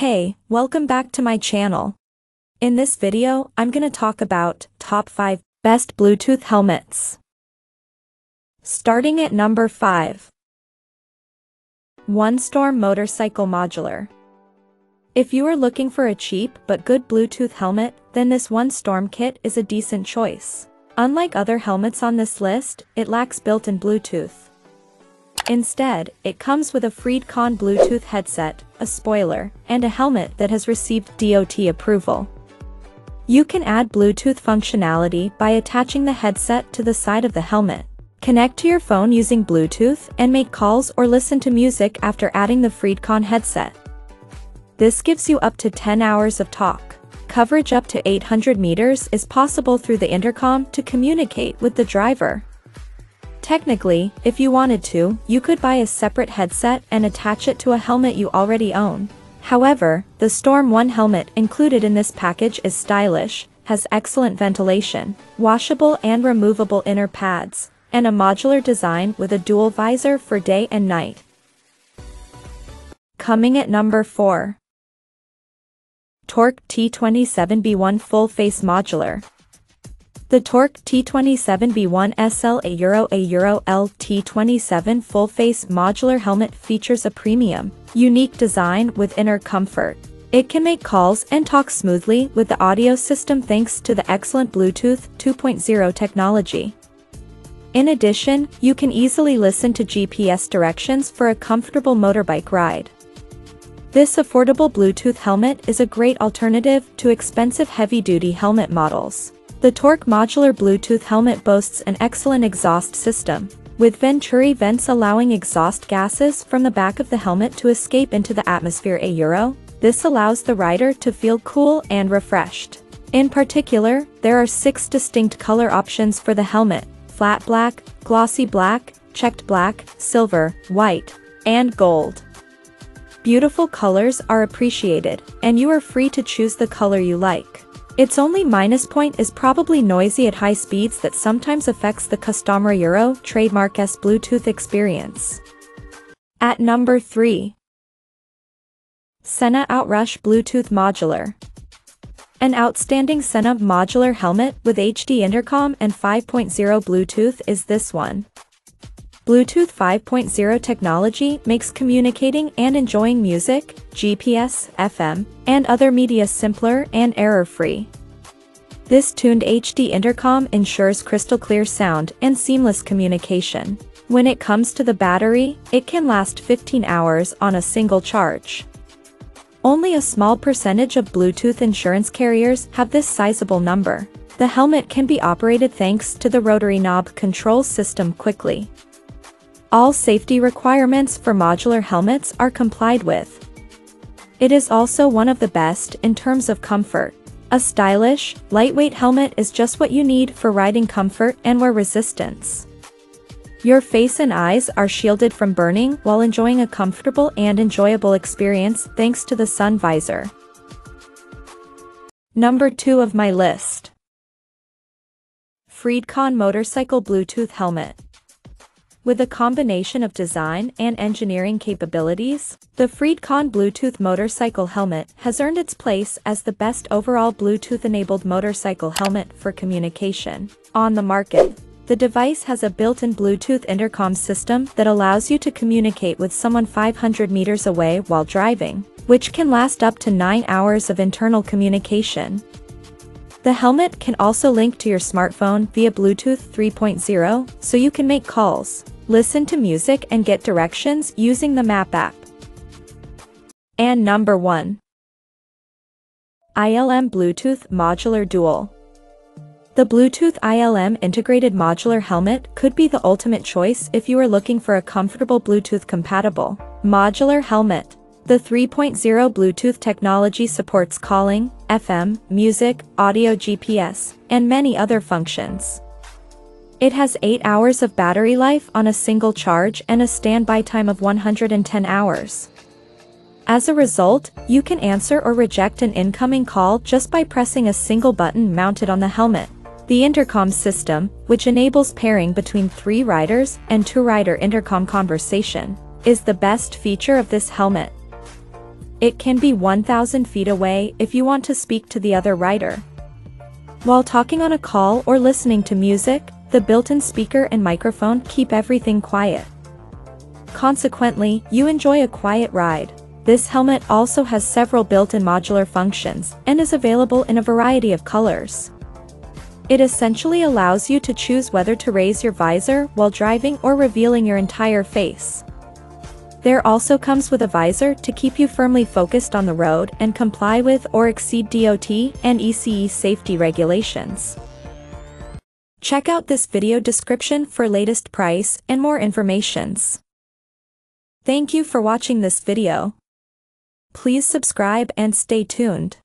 Hey, welcome back to my channel. In this video, I'm gonna talk about top 5 best Bluetooth helmets. Starting at number 5. 1Storm Motorcycle Modular. If you are looking for a cheap but good Bluetooth helmet, then this 1Storm kit is a decent choice. Unlike other helmets on this list, it lacks built-in Bluetooth. Instead, it comes with a FreedConn Bluetooth headset, a spoiler, and a helmet that has received DOT approval. You can add Bluetooth functionality by attaching the headset to the side of the helmet. Connect to your phone using Bluetooth and make calls or listen to music after adding the FreedConn headset. This gives you up to 10 hours of talk. Coverage up to 800 meters is possible through the intercom to communicate with the driver. Technically, if you wanted to, you could buy a separate headset and attach it to a helmet you already own. However, the Storm 1 helmet included in this package is stylish, has excellent ventilation, washable and removable inner pads, and a modular design with a dual visor for day and night. Coming at number 4. TORC T27B1 Full Face Modular. The TORC T27B1 SL A Euro L T27 Full Face Modular Helmet features a premium, unique design with inner comfort. It can make calls and talk smoothly with the audio system thanks to the excellent Bluetooth 2.0 technology. In addition, you can easily listen to GPS directions for a comfortable motorbike ride. This affordable Bluetooth helmet is a great alternative to expensive heavy-duty helmet models. The TORC modular Bluetooth helmet boasts an excellent exhaust system, with venturi vents allowing exhaust gases from the back of the helmet to escape into the atmosphere. This allows the rider to feel cool and refreshed. In particular, there are 6 distinct color options for the helmet: flat black, glossy black, checked black, silver, white, and gold. Beautiful colors are appreciated, and you are free to choose the color you like. Its only minus point is probably noisy at high speeds that sometimes affects the customer trademark's Bluetooth experience. At number 3. Sena Outrush Bluetooth Modular. An outstanding Sena modular helmet with HD intercom and 5.0 Bluetooth is this one. Bluetooth 5.0 technology makes communicating and enjoying music, GPS, FM, and other media simpler and error-free. This tuned HD intercom ensures crystal-clear sound and seamless communication. When it comes to the battery, it can last 15 hours on a single charge. Only a small percentage of Bluetooth insurance carriers have this sizable number. The helmet can be operated thanks to the rotary knob control system quickly. All safety requirements for modular helmets are complied with. It is also one of the best in terms of comfort. A stylish, lightweight helmet is just what you need for riding comfort and wear resistance. Your face and eyes are shielded from burning while enjoying a comfortable and enjoyable experience thanks to the sun visor. Number 2 of my list. FreedConn Motorcycle Bluetooth Helmet. With a combination of design and engineering capabilities, the FreedConn Bluetooth motorcycle helmet has earned its place as the best overall Bluetooth-enabled motorcycle helmet for communication on the market. The device has a built-in Bluetooth intercom system that allows you to communicate with someone 500 meters away while driving, which can last up to 9 hours of internal communication. The helmet can also link to your smartphone via Bluetooth 3.0, so you can make calls, listen to music and get directions using the map app. And number 1. ILM Bluetooth Modular Dual. The Bluetooth ILM integrated modular helmet could be the ultimate choice if you are looking for a comfortable Bluetooth-compatible modular helmet. The 3.0 Bluetooth technology supports calling, FM, music, audio, GPS, and many other functions. It has 8 hours of battery life on a single charge and a standby time of 110 hours. As a result, you can answer or reject an incoming call just by pressing a single button mounted on the helmet. The intercom system, which enables pairing between 3 riders and 2-rider intercom conversation, is the best feature of this helmet. It can be 1,000 feet away if you want to speak to the other rider. While talking on a call or listening to music, the built-in speaker and microphone keep everything quiet. Consequently, you enjoy a quiet ride. This helmet also has several built-in modular functions and is available in a variety of colors. It essentially allows you to choose whether to raise your visor while driving or revealing your entire face. There also comes with a visor to keep you firmly focused on the road and comply with or exceed DOT and ECE safety regulations. Check out this video description for latest price and more informations. Thank you for watching this video. Please subscribe and stay tuned.